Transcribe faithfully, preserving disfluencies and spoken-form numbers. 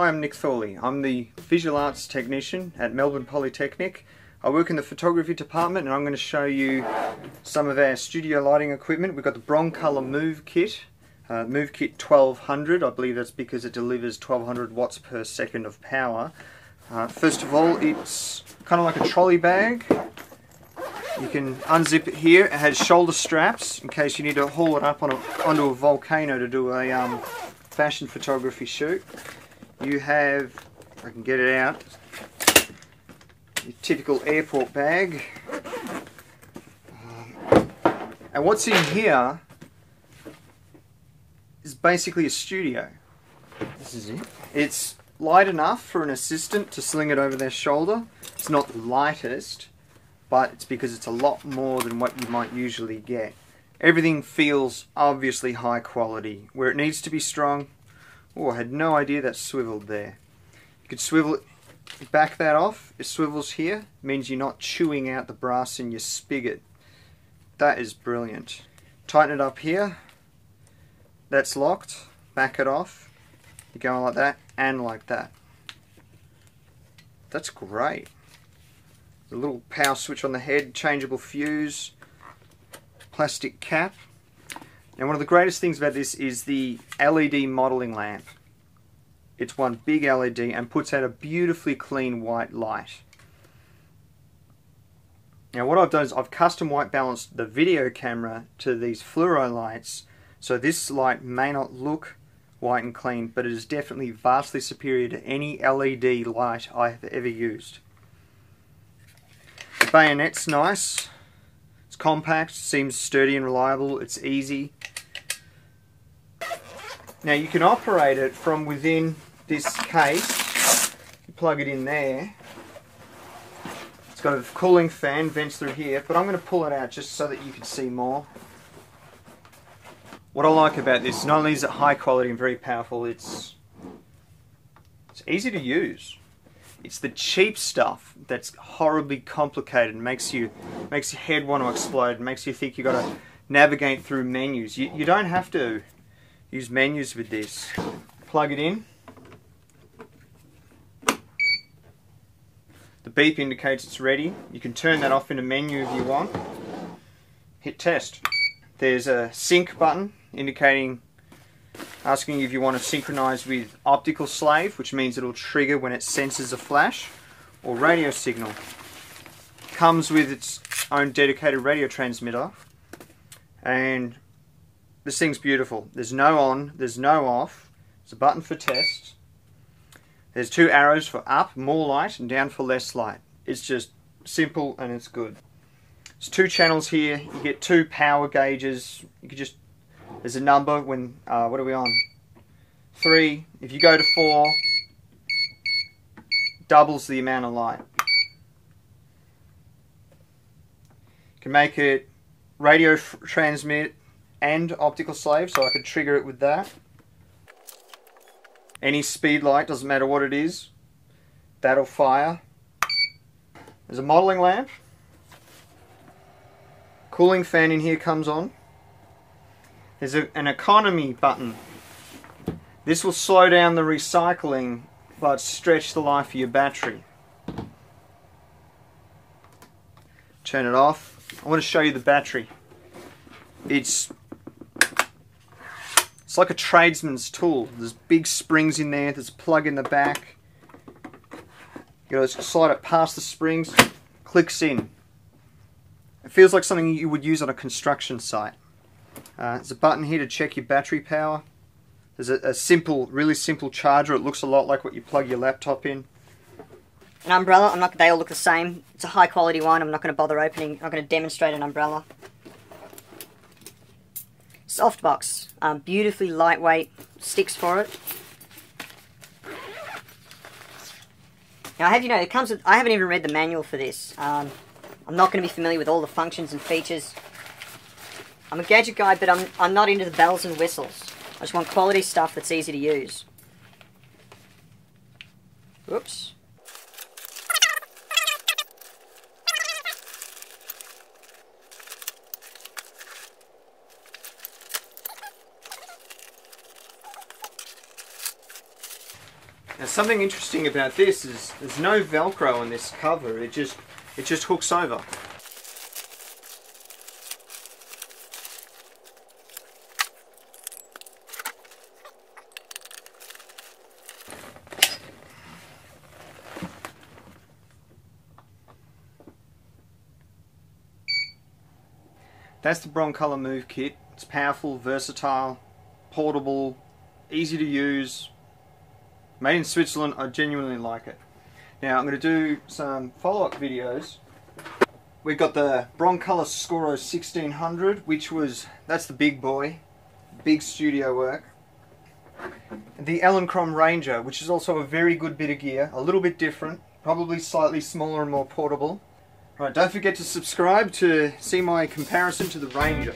Hi, I'm Nick Thorley. I'm the Visual Arts Technician at Melbourne Polytechnic. I work in the photography department and I'm going to show you some of our studio lighting equipment. We've got the Broncolor Move Kit, uh, Move Kit twelve hundred. I believe that's because it delivers twelve hundred watts per second of power. Uh, first of all, it's kind of like a trolley bag. You can unzip it here. It has shoulder straps in case you need to haul it up on a, onto a volcano to do a um, fashion photography shoot. You have, if I can get it out, your typical airport bag. Um, and what's in here is basically a studio. This is it. It's light enough for an assistant to sling it over their shoulder. It's not the lightest, but it's because it's a lot more than what you might usually get. Everything feels obviously high quality. Where it needs to be strong, oh, I had no idea that swiveled there. You could swivel it, back that off, it swivels here, it means you're not chewing out the brass in your spigot. That is brilliant. Tighten it up here, that's locked, back it off, you're going like that and like that. That's great. The little power switch on the head, changeable fuse, plastic cap. Now, one of the greatest things about this is the L E D modeling lamp. It's one big L E D and puts out a beautifully clean white light. Now, what I've done is I've custom white balanced the video camera to these fluoro lights, so this light may not look white and clean, but it is definitely vastly superior to any L E D light I have ever used. The bayonet's nice, it's compact, seems sturdy and reliable, it's easy. Now you can operate it from within this case. You plug it in there. It's got a cooling fan, vents through here, but I'm going to pull it out just so that you can see more. What I like about this, not only is it high quality and very powerful, it's, it's easy to use. It's the cheap stuff that's horribly complicated and makes you makes your head want to explode, makes you think you've got to navigate through menus. You, you don't have to use menus with this. Plug it in. The beep indicates it's ready. You can turn that off in a menu if you want. Hit test. There's a sync button indicating asking if you want to synchronize with optical slave, which means it'll trigger when it senses a flash, or radio signal. Comes with its own dedicated radio transmitter, and this thing's beautiful. There's no on, there's no off. There's a button for test. There's two arrows for up, more light, and down for less light. It's just simple and it's good. There's two channels here. You get two power gauges. You can just There's a number when, uh, what are we on? Three. If you go to four, doubles the amount of light. You can make it radio transmit and optical slave, so I could trigger it with that. Any speed light, doesn't matter what it is, that'll fire. There's a modeling lamp. Cooling fan in here comes on. There's a, an economy button. This will slow down the recycling but stretch the life of your battery. Turn it off. I want to show you the battery. It's, it's like a tradesman's tool. There's big springs in there, there's a plug in the back. You gotta slide it past the springs, clicks in. It feels like something you would use on a construction site. Uh, there's a button here to check your battery power. There's a, a simple, really simple charger. It looks a lot like what you plug your laptop in. An umbrella. I'm not. They all look the same. It's a high quality one. I'm not going to bother opening. I'm not going to demonstrate an umbrella. Softbox. Um, beautifully lightweight. Sticks for it. Now I have you know it comes with. I haven't even read the manual for this. Um, I'm not going to be familiar with all the functions and features. I'm a gadget guy, but I'm, I'm not into the bells and whistles. I just want quality stuff that's easy to use. Oops. Now something interesting about this is there's no Velcro on this cover. It just it just hooks over. That's the Broncolor Move Kit. It's powerful, versatile, portable, easy to use, made in Switzerland. I genuinely like it. Now I'm going to do some follow-up videos. We've got the Broncolor Scoro sixteen hundred, which was, that's the big boy, big studio work. The Elinchrom Ranger, which is also a very good bit of gear, a little bit different, probably slightly smaller and more portable. Alright, don't forget to subscribe to see my comparison to the Ranger.